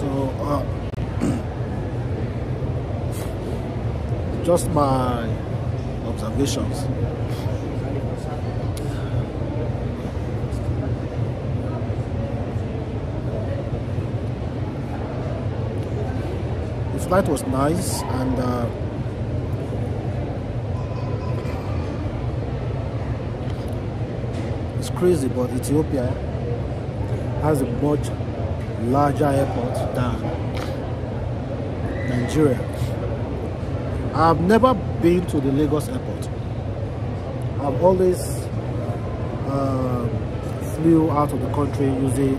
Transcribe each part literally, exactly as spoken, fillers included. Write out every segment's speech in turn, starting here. So uh, just my observations. The flight was nice, and uh, it's crazy, but Ethiopia has a much larger airport than Nigeria. I've never been to the Lagos airport. I've always uh, flew out of the country using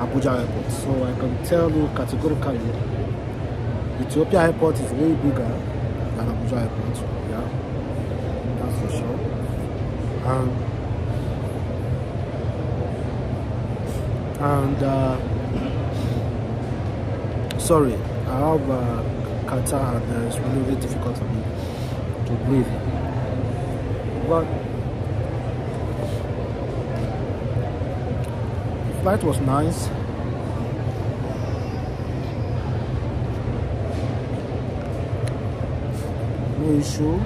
Abuja airport, so I can tell you categorically, Ethiopia airport is way bigger than Abuja airport. Yeah, that's for sure. Um, and uh, sorry, I have uh, Qatar, and uh, it's really, really difficult for me to breathe. But the flight was nice. No issue.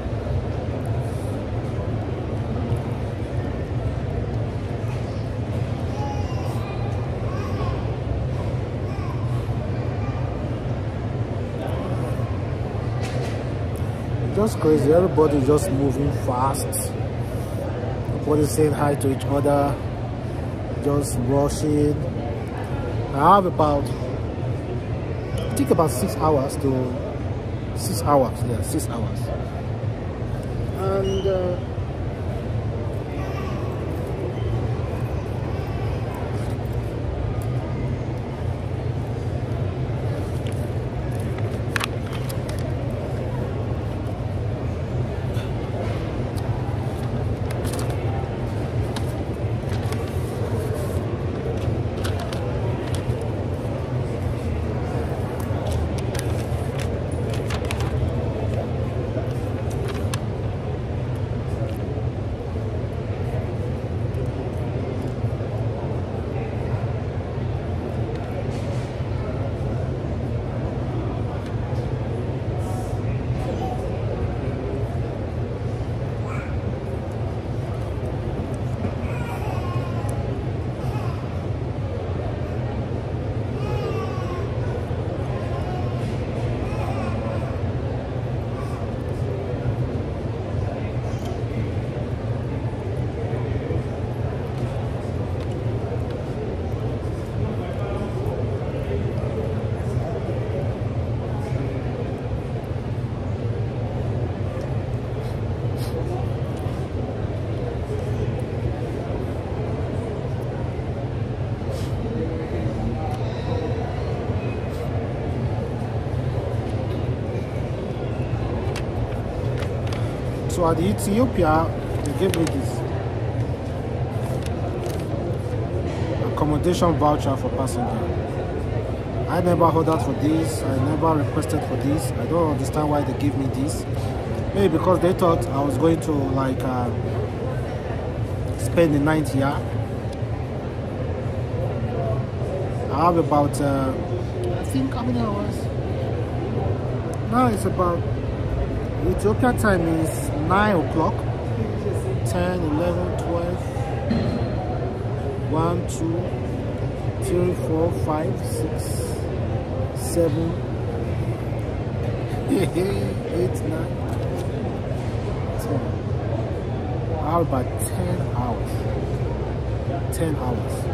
Just crazy, everybody's just moving fast, nobody's saying hi to each other, just rushing. I have about, I think about six hours to six hours, yeah, six hours. And so at Ethiopia, they gave me this accommodation voucher for passenger. I never heard that for this, I never requested for this. I don't understand why they gave me this. Maybe because they thought I was going to like uh, spend the night here. I have about, uh, I think how many hours? Now it's about, Ethiopia time is nine o'clock, ten, eleven, twelve, one, two, three, four, five, six, seven, eight, nine, ten. How about ten hours? ten hours.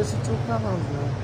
desse tipo pra nós, né?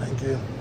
Thank you.